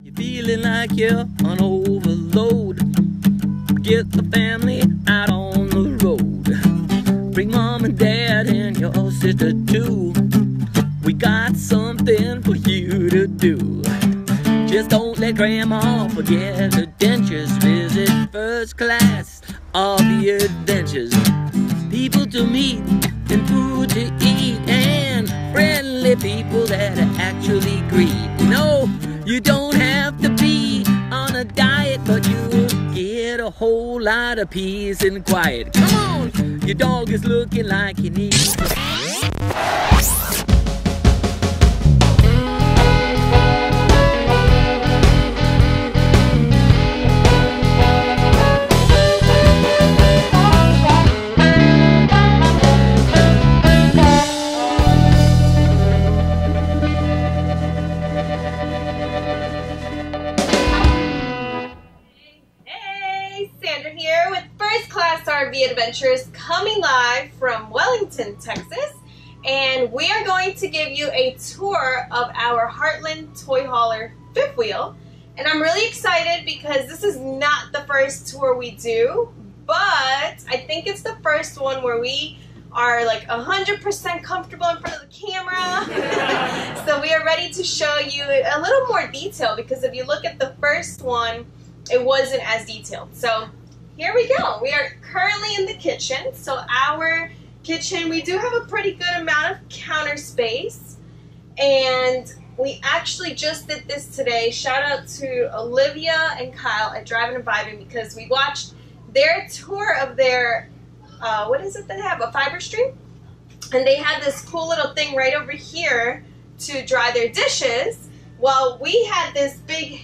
You're feeling like you're on overload. Get the family out on the road. Bring mom and dad and your old sister too. We got something for you to do. Just don't let grandma forget adventures. Visit First Class RV Adventures. People to meet and food to eat and friendly people that actually greet. No, you don't have to be on a diet, but you'll get a whole lot of peace and quiet. Come on, your dog is looking like he needs. Adventures coming live from Wellington, Texas, and we are going to give you a tour of our Heartland Toy Hauler fifth wheel. And I'm really excited because this is not the first tour we do, but I think it's the first one where we are like 100% comfortable in front of the camera. So we are ready to show you a little more detail, because if you look at the first one, it wasn't as detailed. So here we go. We are currently in the kitchen. So our kitchen, we do have a pretty good amount of counter space. And we actually just did this today. Shout out to Olivia and Kyle at Driving and Vibing, because we watched their tour of their, what is it that they have, a fiber stream? And they had this cool little thing right over here to dry their dishes. Well, we had this big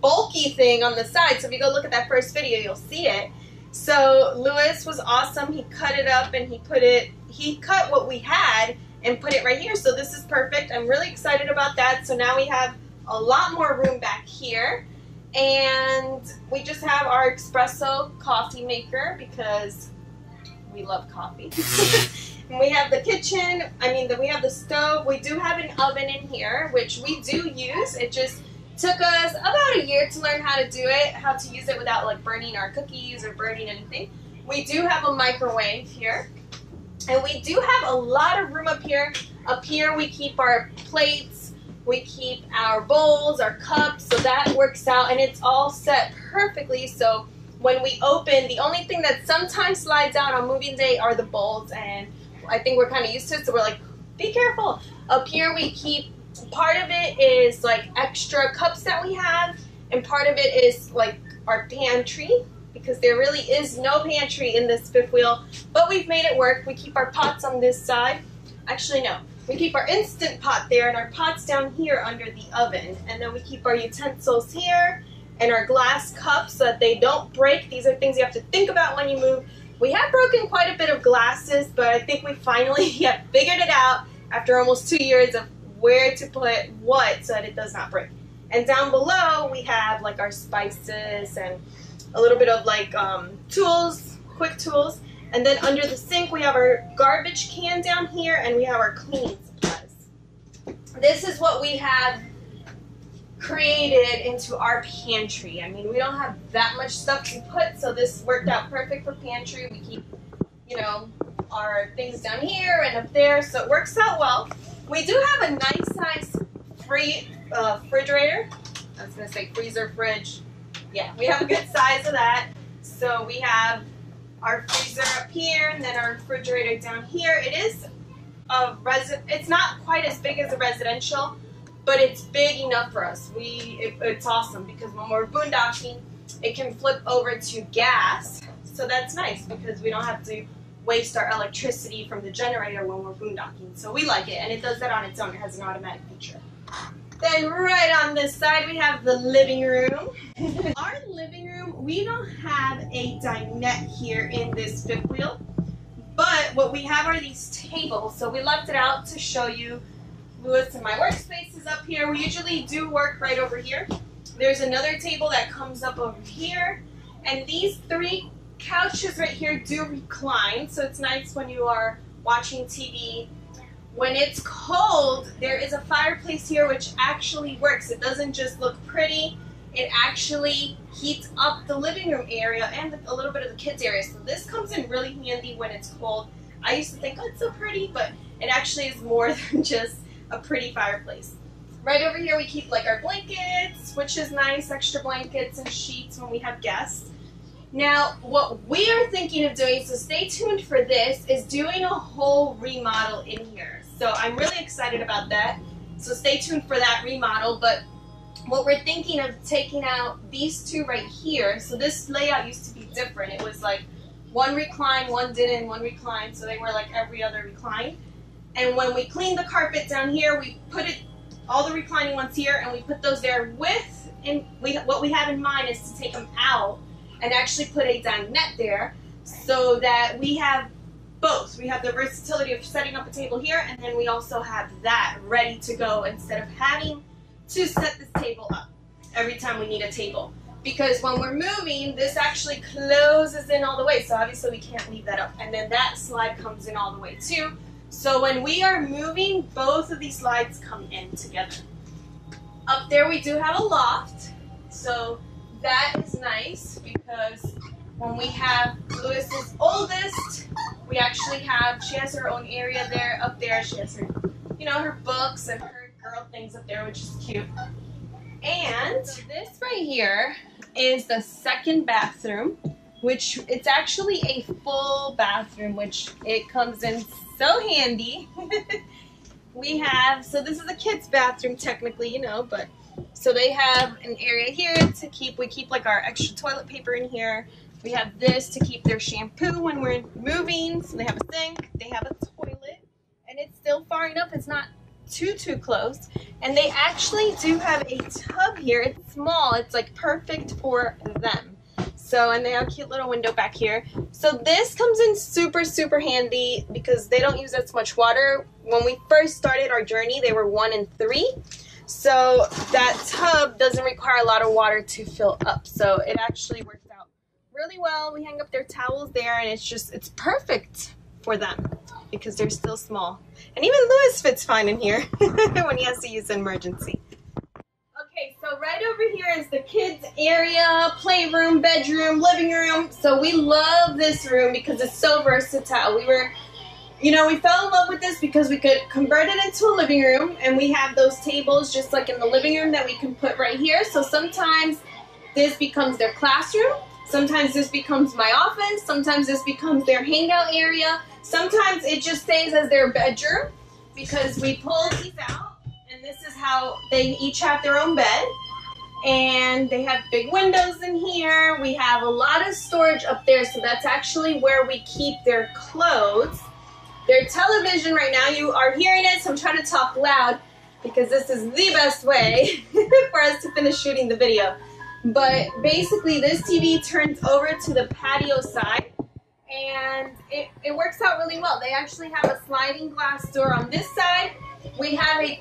bulky thing on the side, so if you go look at that first video, you'll see it. So Luis was awesome. He cut it up and he cut what we had and put it right here. So this is perfect. I'm really excited about that. So now we have a lot more room back here, and we just have our espresso coffee maker because we love coffee. And we have the kitchen. We have the stove. We do have an oven in here, which we do use. It just took us about a year to learn how to do it, how to use it without like burning our cookies or burning anything. We do have a microwave here, and we do have a lot of room up here. Up here we keep our plates, we keep our bowls, our cups, so that works out, and it's all set perfectly. So when we open, the only thing that sometimes slides out on moving day are the bowls, and I think we're kind of used to it, so we're like, be careful. Up here we keep, part of it is like extra cups that we have, and part of it is like our pantry, because there really is no pantry in this fifth wheel, but we've made it work. We keep our pots on this side. Actually, no, we keep our instant pot there and our pots down here under the oven, and then we keep our utensils here and our glass cups so that they don't break. These are things you have to think about when you move. We have broken quite a bit of glasses, but I think we finally have figured it out after almost 2 years of where to put what so that it does not break. And down below we have like our spices and a little bit of like tools, quick tools. And then under the sink we have our garbage can down here, and we have our cleaning supplies. This is what we have created into our pantry. I mean, we don't have that much stuff to put, so this worked out perfect for pantry. We keep, our things down here and up there, so it works out well. We do have a nice size refrigerator. I was gonna say freezer, fridge. Yeah, we have a good size of that. So we have our freezer up here, and then our refrigerator down here. It is it's not quite as big as a residential, but it's big enough for us. It's awesome, because when we're boondocking, it can flip over to gas. So that's nice, because we don't have to waste our electricity from the generator when we're boondocking. So we like it, and it does that on its own. It has an automatic feature. Then right on this side we have the living room. Our living room, we don't have a dinette here in this fifth wheel, but what we have are these tables. So we left it out to show you. Luis and my workspace is up here. We usually do work right over here. There's another table that comes up over here, and these three couches right here do recline, so it's nice when you are watching TV, When it's cold, there is a fireplace here which actually works. It doesn't just look pretty, it actually heats up the living room area and a little bit of the kids area. So this comes in really handy when it's cold. I used to think, oh, it's so pretty, but it actually is more than just a pretty fireplace. Right over here we keep like our blankets, which is nice, extra blankets and sheets when we have guests. Now, what we are thinking of doing, so stay tuned for this, is doing a whole remodel in here. So I'm really excited about that. So stay tuned for that remodel. But what we're thinking of taking out these two right here. So this layout used to be different. It was like one recline, one didn't, one recline. So they were like every other recline. And when we cleaned the carpet down here, we put it, all the reclining ones here, and we put those there with, and what we have in mind is to take them out and actually put a dinette there so that we have both. We have the versatility of setting up a table here, and then we also have that ready to go instead of having to set this table up every time we need a table. Because when we're moving, this actually closes in all the way, so obviously we can't leave that up. And then that slide comes in all the way too. So when we are moving, both of these slides come in together. Up there we do have a loft, so that is nice because when we have Lewis's oldest, we actually have, she has her own area there. Up there she has her, you know, her books and her girl things up there, which is cute. And this right here is the second bathroom, which it's actually a full bathroom, which it comes in so handy. We have, so this is a kid's bathroom technically, you know, but so they have an area here to keep, we keep like our extra toilet paper in here. We have this to keep their shampoo when we're moving. So they have a sink, they have a toilet, and it's still far enough. It's not too close. And they actually do have a tub here. It's small. It's like perfect for them. So, and they have a cute little window back here. So this comes in super handy because they don't use as much water. When we first started our journey, they were 1 and 3. So that tub doesn't require a lot of water to fill up. So it actually works out really well. We hang up their towels there, and it's just, it's perfect for them because they're still small. And even Luis fits fine in here when he has to use an emergency. Okay, so right over here is the kids area, playroom, bedroom, living room. So we love this room because it's so versatile. We were, you know, we fell in love with this because we could convert it into a living room, and we have those tables just like in the living room that we can put right here. So sometimes this becomes their classroom, sometimes this becomes my office, sometimes this becomes their hangout area, sometimes it just stays as their bedroom because we pull these out. And this is how they each have their own bed, and they have big windows in here. We have a lot of storage up there, so that's actually where we keep their clothes. Their television right now, you are hearing it, so I'm trying to talk loud because this is the best way for us to finish shooting the video. But basically this TV turns over to the patio side, and it works out really well. They actually have a sliding glass door on this side. We have a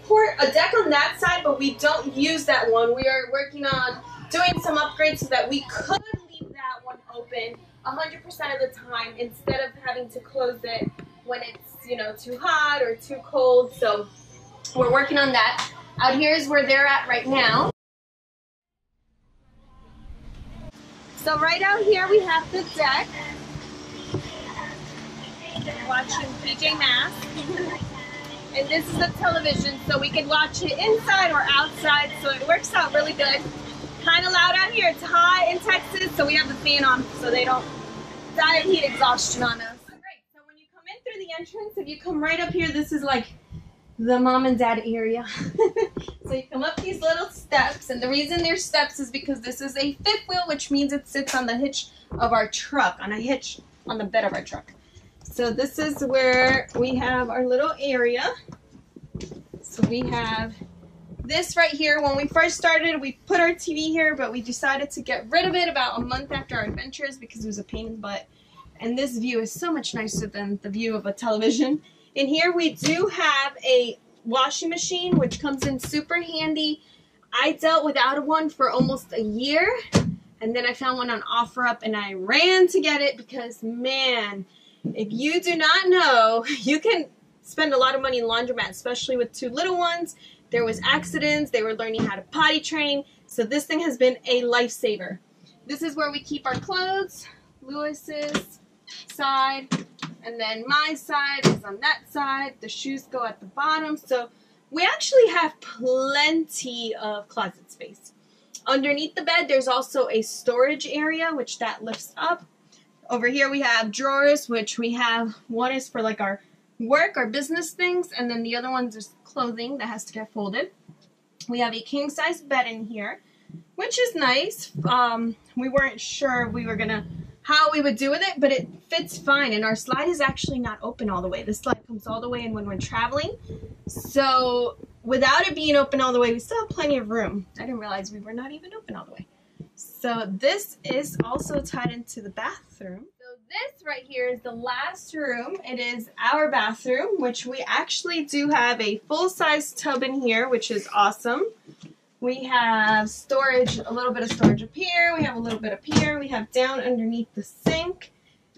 deck on that side, but we don't use that one. We are working on doing some upgrades so that we could leave that one open 100% of the time instead of having to close it when it's, you know, too hot or too cold. So we're working on that. Out here is where they're at right now. So right out here we have the deck. We're watching PJ Masks. And this is the television, so we can watch it inside or outside, so it works out really good. Kind of loud out here. It's hot in Texas, so we have the fan on so they don't die of heat exhaustion on us. All right, so when you come in through the entrance, if you come right up here, this is like the mom and dad area. So you come up these little steps, and the reason there's steps is because this is a fifth wheel, which means it sits on the hitch of our truck, on a hitch on the bed of our truck. So this is where we have our little area. So we have this right here. When we first started, we put our TV here, but we decided to get rid of it about a month after our adventures because it was a pain in the butt. And this view is so much nicer than the view of a television. In here we do have a washing machine, which comes in super handy. I dealt without one for almost a year, and then I found one on OfferUp, and I ran to get it because, man, if you do not know, you can spend a lot of money in laundromats, especially with two little ones. There was accidents. They were learning how to potty train. So this thing has been a lifesaver. This is where we keep our clothes. Luis's side, and then my side is on that side. The shoes go at the bottom. So we actually have plenty of closet space. Underneath the bed, there's also a storage area, which that lifts up. Over here we have drawers, which we have one is for like our work, our business things, and then the other one's just clothing that has to get folded. We have a king-size bed in here, which is nice. We weren't sure how we would do with it, but it fits fine, and our slide is actually not open all the way. The slide comes all the way in when we're traveling, so without it being open all the way, we still have plenty of room. I didn't realize we were not even open all the way. So this is also tied into the bathroom. So this right here is the last room. It is our bathroom, which we actually do have a full-size tub in here, which is awesome. We have storage, a little bit of storage up here. We have a little bit up here. We have down underneath the sink.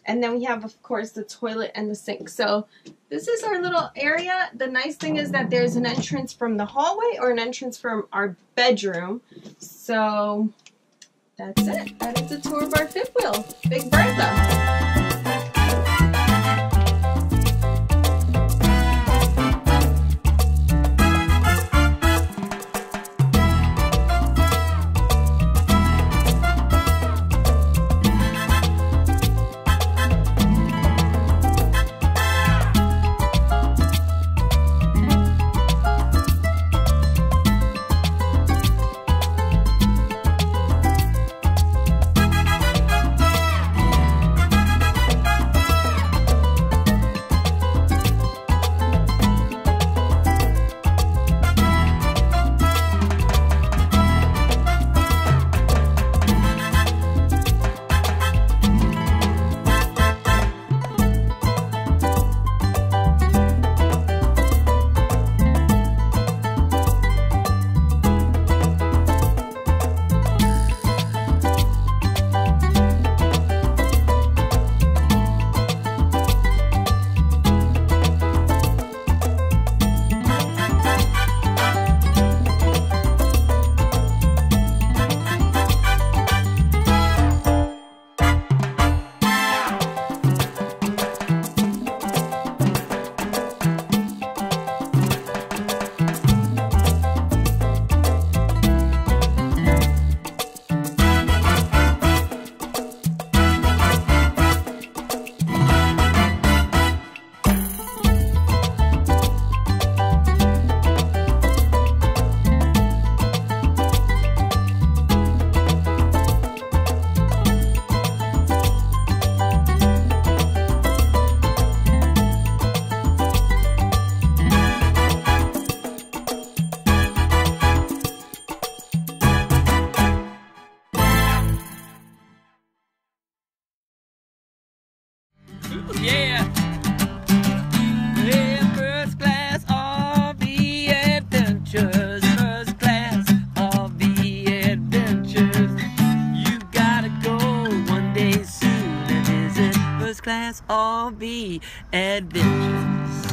And then we have, of course, the toilet and the sink. So this is our little area. The nice thing is that there's an entrance from the hallway or an entrance from our bedroom. So that's it. That is the tour of our fifth wheel, Big Bertha. First Class RV Adventures.